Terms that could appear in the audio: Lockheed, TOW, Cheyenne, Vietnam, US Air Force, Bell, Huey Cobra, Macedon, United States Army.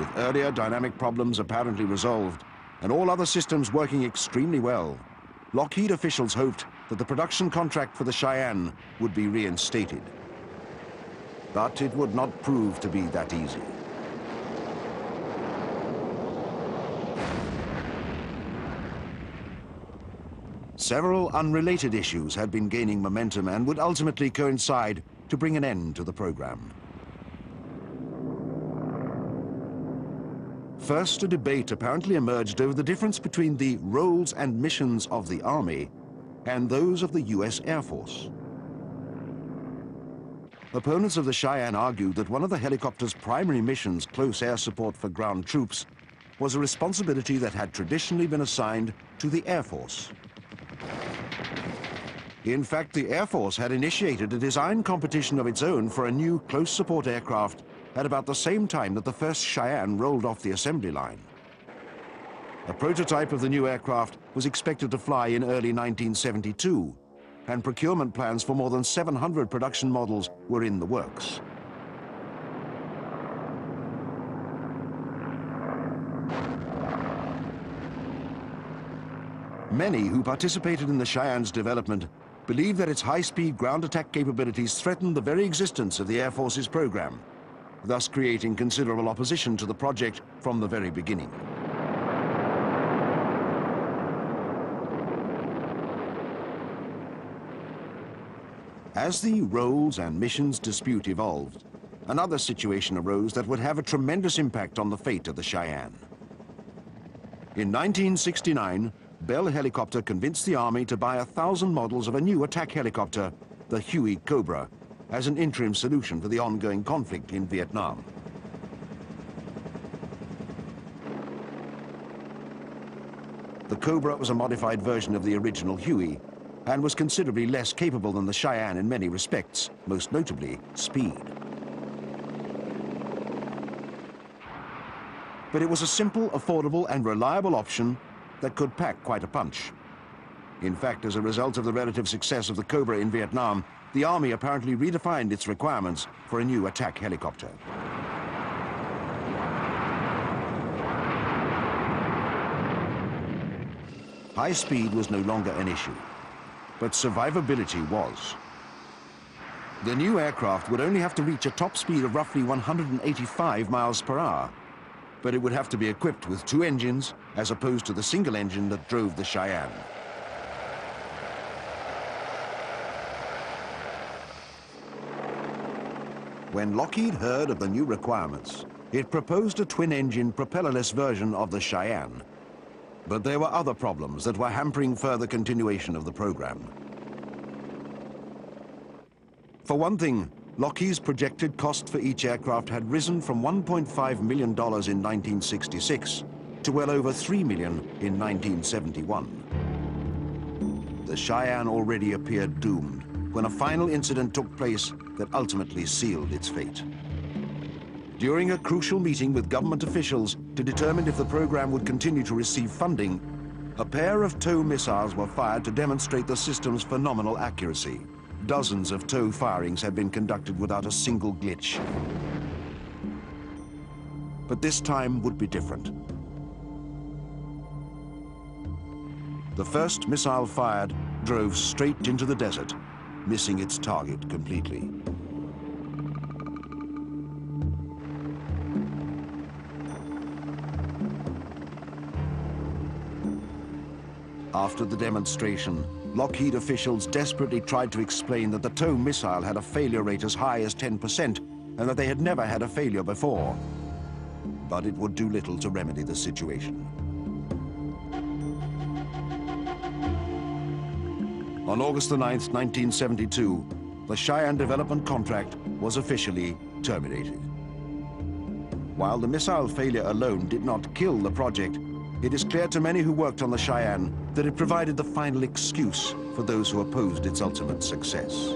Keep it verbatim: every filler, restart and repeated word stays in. with earlier dynamic problems apparently resolved and all other systems working extremely well, Lockheed officials hoped that the production contract for the Cheyenne would be reinstated. But it would not prove to be that easy. Several unrelated issues had been gaining momentum and would ultimately coincide to bring an end to the program. First, a debate apparently emerged over the difference between the roles and missions of the Army and those of the U S Air Force. Opponents of the Cheyenne argued that one of the helicopter's primary missions, close air support for ground troops, was a responsibility that had traditionally been assigned to the Air Force. In fact, the Air Force had initiated a design competition of its own for a new close support aircraft at about the same time that the first Cheyenne rolled off the assembly line. A prototype of the new aircraft was expected to fly in early nineteen seventy-two, and procurement plans for more than seven hundred production models were in the works. Many who participated in the Cheyenne's development believed that its high-speed ground attack capabilities threatened the very existence of the Air Force's program, thus creating considerable opposition to the project from the very beginning. As the roles and missions dispute evolved, another situation arose that would have a tremendous impact on the fate of the Cheyenne. In nineteen sixty-nine, Bell Helicopter convinced the Army to buy a thousand models of a new attack helicopter, the Huey Cobra, as an interim solution for the ongoing conflict in Vietnam. The Cobra was a modified version of the original Huey and was considerably less capable than the Cheyenne in many respects, most notably speed. But it was a simple, affordable, and reliable option that could pack quite a punch. In fact, as a result of the relative success of the Cobra in Vietnam, the Army apparently redefined its requirements for a new attack helicopter. High speed was no longer an issue, but survivability was. The new aircraft would only have to reach a top speed of roughly one hundred eighty-five miles per hour, but it would have to be equipped with two engines as opposed to the single engine that drove the Cheyenne. When Lockheed heard of the new requirements, it proposed a twin-engine propellerless version of the Cheyenne. But there were other problems that were hampering further continuation of the program. For one thing, Lockheed's projected cost for each aircraft had risen from one point five million dollars in nineteen sixty-six to well over three million dollars in nineteen seventy-one. The Cheyenne already appeared doomed when a final incident took place that ultimately sealed its fate. During a crucial meeting with government officials to determine if the program would continue to receive funding, a pair of TOW missiles were fired to demonstrate the system's phenomenal accuracy. Dozens of TOW firings had been conducted without a single glitch. But this time would be different. The first missile fired drove straight into the desert, missing its target completely. After the demonstration, Lockheed officials desperately tried to explain that the TOW missile had a failure rate as high as ten percent and that they had never had a failure before. But it would do little to remedy the situation. On August the ninth, nineteen seventy-two, the Cheyenne development contract was officially terminated. While the missile failure alone did not kill the project, it is clear to many who worked on the Cheyenne that it provided the final excuse for those who opposed its ultimate success.